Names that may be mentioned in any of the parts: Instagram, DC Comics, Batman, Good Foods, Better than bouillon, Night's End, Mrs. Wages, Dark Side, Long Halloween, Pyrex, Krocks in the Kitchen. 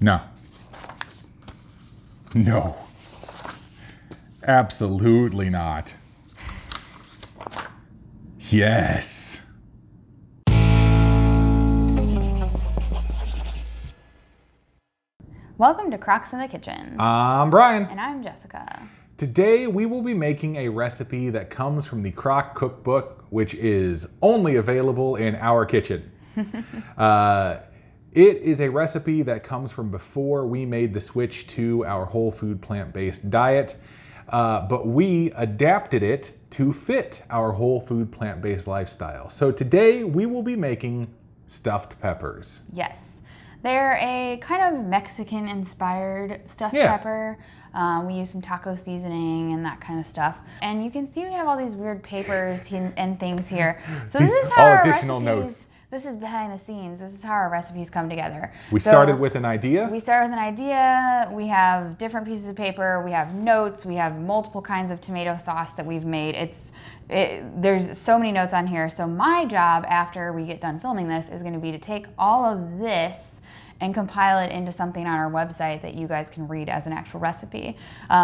No. Absolutely not. Yes. Welcome to Krocks in the Kitchen. I'm Brian. And I'm Jessica. Today we will be making a recipe that comes from the Crock cookbook, which is only available in our kitchen. It is a recipe that comes from before we made the switch to our whole food plant-based diet, but we adapted it to fit our whole food plant-based lifestyle. So today we will be making stuffed peppers. Yes, they're a kind of Mexican-inspired stuffed pepper. We use some taco seasoning and that kind of stuff. And you can see we have all these weird papers and things here. So this is how our additional notes. This is behind the scenes. This is how our recipes come together. We start with an idea. We have different pieces of paper. We have notes. We have multiple kinds of tomato sauce that we've made. There's so many notes on here. So my job after we get done filming this is going to be to take all of this and compile it into something on our website that you guys can read as an actual recipe.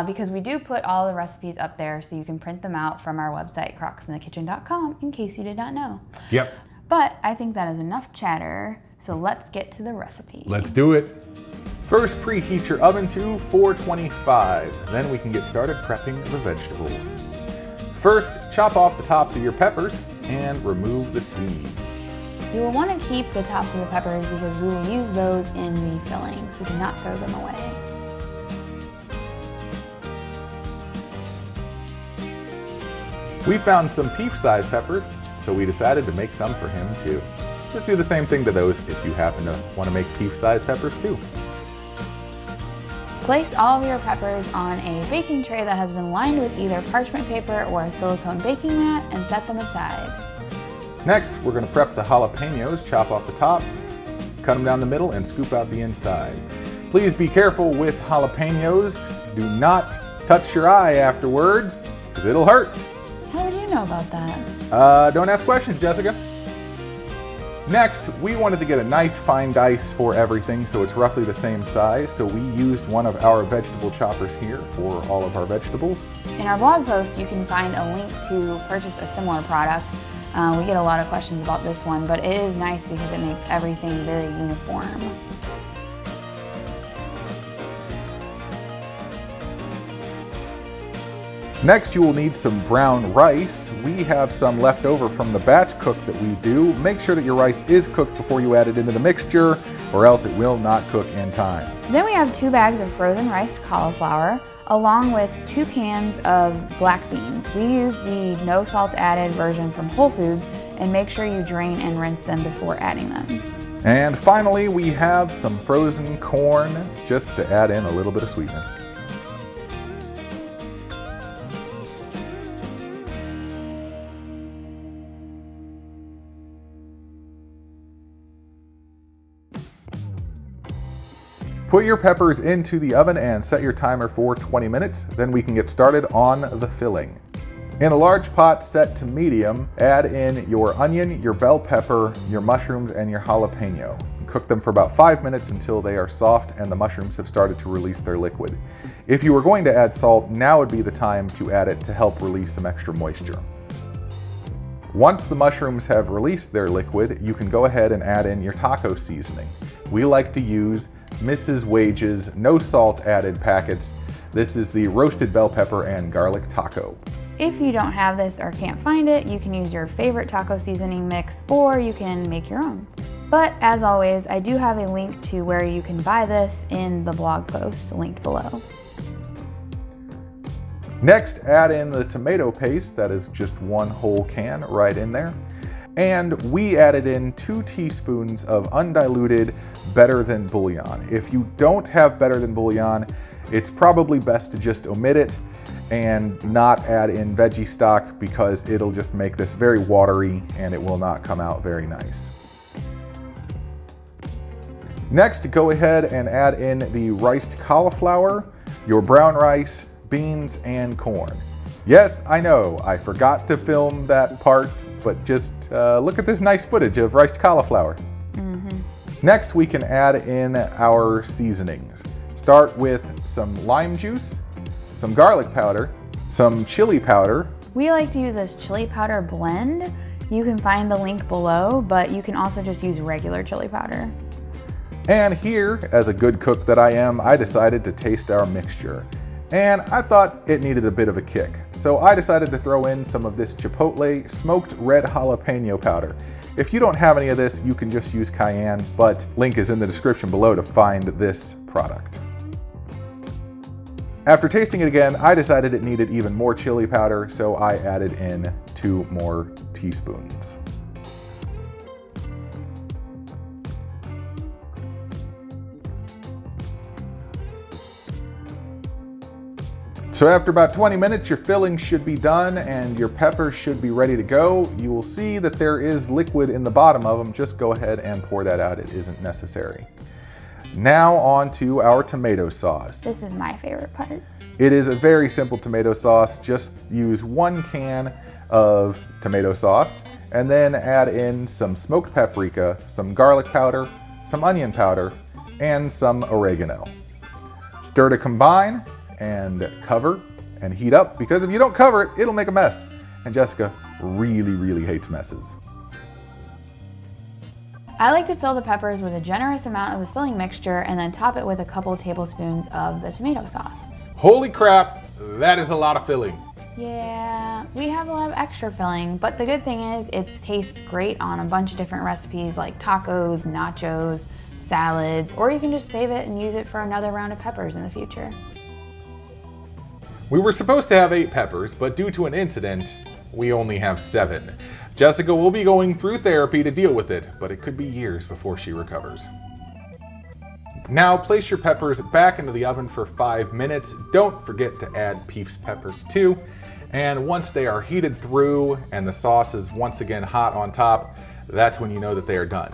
Because we do put all the recipes up there so you can print them out from our website, crocksinthekitchen.com, in case you did not know. Yep. But I think that is enough chatter, so let's get to the recipe. Let's do it. First, preheat your oven to 425. Then we can get started prepping the vegetables. First, chop off the tops of your peppers and remove the seeds. You will want to keep the tops of the peppers because we will use those in the filling, so do not throw them away. We found some pea-sized peppers, so we decided to make some for him too. Just do the same thing to those if you happen to want to make pea-sized peppers too. Place all of your peppers on a baking tray that has been lined with either parchment paper or a silicone baking mat and set them aside. Next, we're going to prep the jalapenos. Chop off the top, cut them down the middle, and scoop out the inside. Please be careful with jalapenos. Do not touch your eye afterwards, because it'll hurt. How do you know about that? Don't ask questions, Jessica. Next, we wanted to get a nice fine dice for everything, so it's roughly the same size, so we used one of our vegetable choppers here for all of our vegetables. In our blog post, you can find a link to purchase a similar product. We get a lot of questions about this one, but it is nice because it makes everything very uniform. Next, you will need some brown rice. We have some left over from the batch cook that we do. Make sure that your rice is cooked before you add it into the mixture, or else it will not cook in time. Then we have 2 bags of frozen rice cauliflower, along with 2 cans of black beans. We use the no salt added version from Whole Foods, and make sure you drain and rinse them before adding them. And finally, we have some frozen corn, just to add in a little bit of sweetness. Put your peppers into the oven and set your timer for 20 minutes, then we can get started on the filling. In a large pot set to medium, add in your onion, your bell pepper, your mushrooms, and your jalapeno. Cook them for about 5 minutes until they are soft and the mushrooms have started to release their liquid. If you were going to add salt, now would be the time to add it to help release some extra moisture. Once the mushrooms have released their liquid, you can go ahead and add in your taco seasoning. We like to use Mrs. Wages no salt added packets. This is the roasted bell pepper and garlic taco. If you don't have this or can't find it, you can use your favorite taco seasoning mix or you can make your own. But as always, I do have a link to where you can buy this in the blog post linked below. Next, add in the tomato paste. That is just one whole can right in there. And we added in 2 teaspoons of undiluted Better Than Bouillon. If you don't have Better Than Bouillon, it's probably best to just omit it and not add in veggie stock because it'll just make this very watery and it will not come out very nice. Next, go ahead and add in the riced cauliflower, your brown rice, beans, and corn. Yes, I know, I forgot to film that part, but just look at this nice footage of riced cauliflower. Mm-hmm. Next, we can add in our seasonings. Start with some lime juice, some garlic powder, some chili powder. We like to use this chili powder blend. You can find the link below, but you can also just use regular chili powder. And here, as a good cook that I am, I decided to taste our mixture. And I thought it needed a bit of a kick. So I decided to throw in some of this chipotle smoked red jalapeno powder. If you don't have any of this, you can just use cayenne, but link is in the description below to find this product. After tasting it again, I decided it needed even more chili powder, so I added in 2 more teaspoons. So after about 20 minutes, your filling should be done and your peppers should be ready to go. You will see that there is liquid in the bottom of them. Just go ahead and pour that out. It isn't necessary. Now on to our tomato sauce. This is my favorite part. It is a very simple tomato sauce. Just use 1 can of tomato sauce and then add in some smoked paprika, some garlic powder, some onion powder, and some oregano. Stir to combine and cover and heat up, because if you don't cover it, it'll make a mess. And Jessica really hates messes. I like to fill the peppers with a generous amount of the filling mixture and then top it with a couple tablespoons of the tomato sauce. Holy crap, that is a lot of filling. Yeah, we have a lot of extra filling, but the good thing is it tastes great on a bunch of different recipes like tacos, nachos, salads, or you can just save it and use it for another round of peppers in the future. We were supposed to have 8 peppers, but due to an incident, we only have 7. Jessica will be going through therapy to deal with it, but it could be years before she recovers. Now place your peppers back into the oven for 5 minutes. Don't forget to add Pief's peppers too. And once they are heated through and the sauce is once again hot on top, that's when you know that they are done.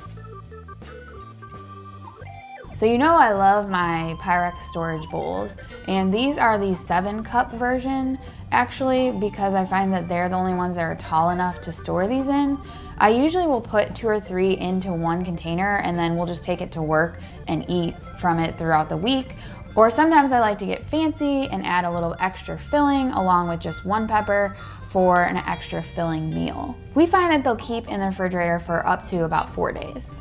So you know I love my Pyrex storage bowls, and these are the 7-cup version, actually, because I find that they're the only ones that are tall enough to store these in. I usually will put 2 or 3 into 1 container, and then we'll just take it to work and eat from it throughout the week. Or sometimes I like to get fancy and add a little extra filling along with just 1 pepper for an extra filling meal. We find that they'll keep in the refrigerator for up to about 4 days.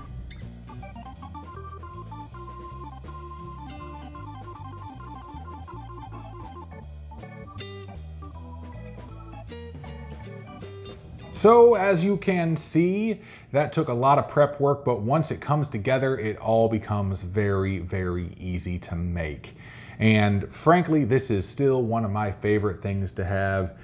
So as you can see, that took a lot of prep work, but once it comes together, it all becomes very easy to make. And frankly, this is still one of my favorite things to have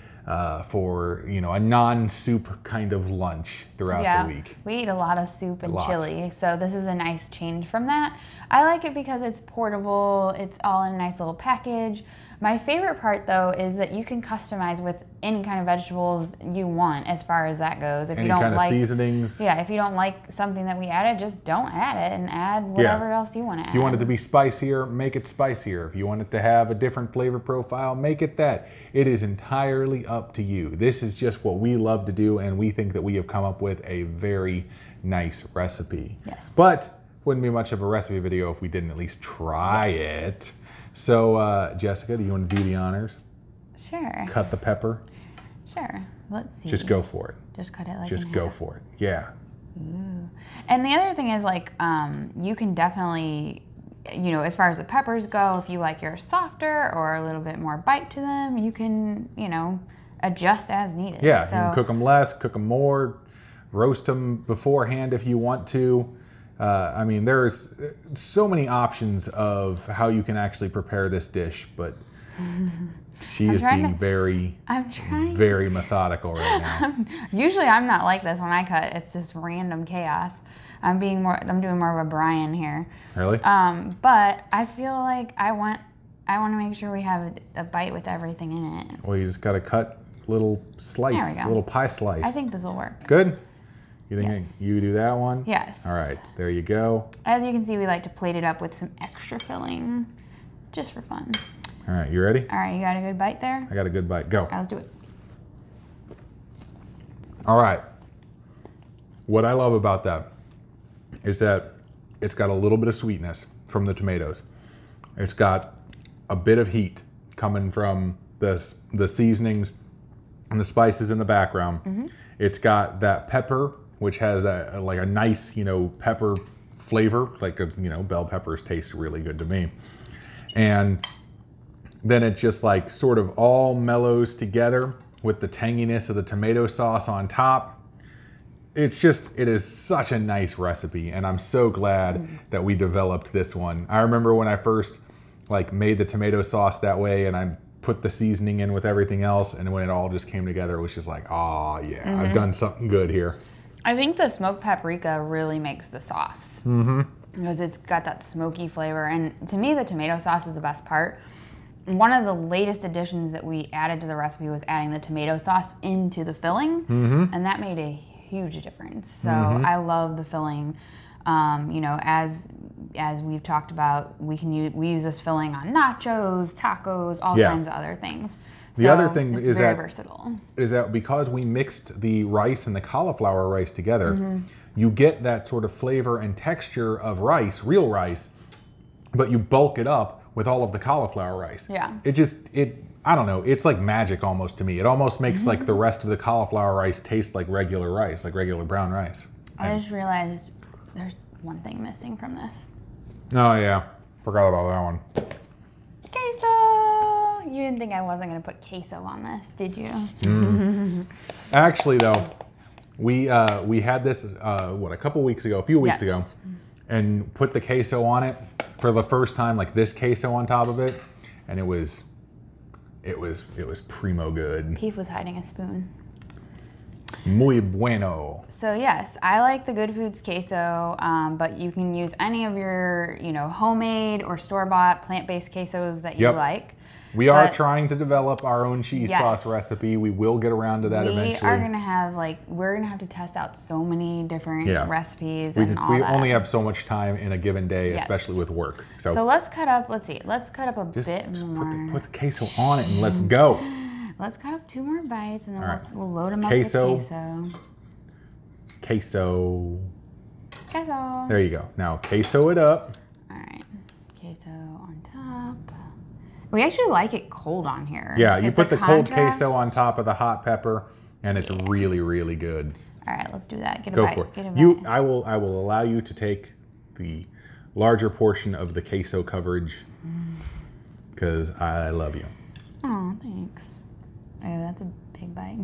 for, you know, a non-soup kind of lunch throughout the week. We eat a lot of soup and chili, so this is a nice change from that. I like it because it's portable, it's all in a nice little package. My favorite part though is that you can customize with any kind of vegetables you want as far as that goes. If you don't kind of like seasonings. Yeah, if you don't like something that we added, just don't add it and add whatever else you want to add. If you want it to be spicier, make it spicier. If you want it to have a different flavor profile, make it that. It is entirely up to you. This is just what we love to do, and we think that we have come up with a very nice recipe. Yes. But wouldn't be much of a recipe video if we didn't at least try it. So, Jessica, do you want to do the honors? Sure. Cut the pepper? Sure. Let's see. Just go for it. Just cut it like Just go for it. Yeah. Ooh. And the other thing is, like, you can definitely, you know, as far as the peppers go, if you like yours softer or a little bit more bite to them, you can, you know, adjust as needed. Yeah, so, you can cook them less, cook them more, roast them beforehand if you want to. I mean, there's so many options of how you can actually prepare this dish, but she is being very methodical right now. Usually I'm not like this when I cut. It's just random chaos. I'm doing more of a Brian here. Really? But I feel like I want to make sure we have a bite with everything in it. Well, you just got to cut little slice, little pie slice. I think this will work. Good. You think you do that one? Yes. All right, there you go. As you can see, we like to plate it up with some extra filling, just for fun. All right, you ready? All right, you got a good bite there? I got a good bite, go. Let's do it. All right, what I love about that is that It's got a little bit of sweetness from the tomatoes. It's got a bit of heat coming from the seasonings and the spices in the background. Mm-hmm. It's got that pepper, which has like a nice, pepper flavor. Like, bell peppers taste really good to me. And then it just like sort of all mellows together with the tanginess of the tomato sauce on top. It is such a nice recipe, and I'm so glad that we developed this one. I remember when I first made the tomato sauce that way, and I put the seasoning in with everything else, and when it all just came together, it was just like, oh yeah, mm-hmm. I've done something good here. I think the smoked paprika really makes the sauce. Mm-hmm. Because it's got that smoky flavor, and to me the tomato sauce is the best part. One of the latest additions that we added to the recipe was adding the tomato sauce into the filling, mm-hmm. and that made a huge difference. So mm-hmm. I love the filling. As we've talked about, we use this filling on nachos, tacos, all kinds of other things. So the other thing is very versatile. Is that because we mixed the rice and the cauliflower rice together, mm-hmm. you get that sort of flavor and texture of rice, real rice, but you bulk it up with all of the cauliflower rice. Yeah. I don't know, it's like magic almost to me. It almost makes like the rest of the cauliflower rice taste like regular rice, like regular brown rice. I just realized there's one thing missing from this. Oh yeah, forgot about that one. Queso! You didn't think I wasn't gonna put queso on this, did you? Mm. Actually though, we had this, a few weeks ago, and put the queso on it for the first time, like this queso on top of it, and it was primo good. Pete was hiding a spoon. Muy bueno. So yes, I like the Good Foods queso, but you can use any of your, homemade or store-bought plant-based quesos that you like. We are trying to develop our own cheese sauce recipe. We will get around to that eventually. We're gonna have to test out so many different recipes We only have so much time in a given day, especially with work. So let's cut up a bit more. Put the queso on it and let's go. Let's cut up 2 more bites and then we'll load them up with queso. Queso. There you go. Now queso it up. All right, queso on top. We actually like it cold on here. Yeah, you put the cold queso on top of the hot pepper, and it's really, really good. All right, let's do that. Get a bite. Go for it. Get a bite. I will allow you to take the larger portion of the queso coverage because I love you. Oh, thanks. Oh, that's a big bite.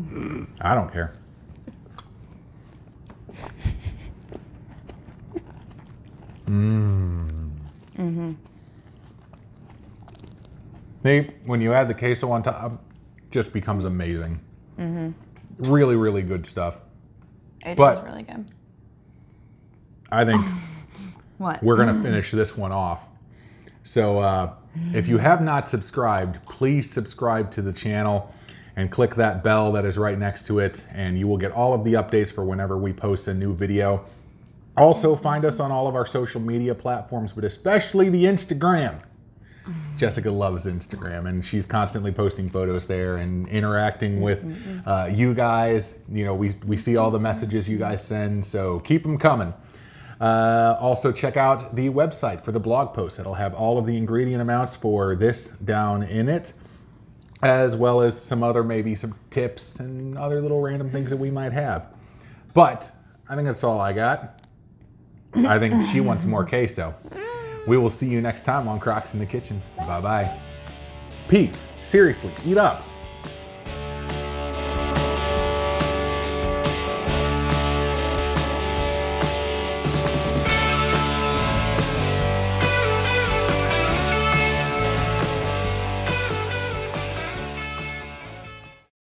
I don't care. Mmm. Mm-hmm. When you add the queso on top, it just becomes amazing. Mm-hmm. Really, really good stuff. It is really good. I think we're going to finish this one off. So if you have not subscribed, please subscribe to the channel and click that bell that is right next to it, and you will get all of the updates for whenever we post a new video. Also, find us on all of our social media platforms, but especially the Instagram. Jessica loves Instagram, and she's constantly posting photos there and interacting with you guys. We see all the messages you guys send, so keep them coming. Also, check out the website for the blog post. It'll have all of the ingredient amounts for this down in it, as well as some other, maybe some tips and other little random things that we might have. But I think that's all I got. I think she wants more queso. We will see you next time on Krocks in the Kitchen. Bye-bye. Pete, seriously, eat up.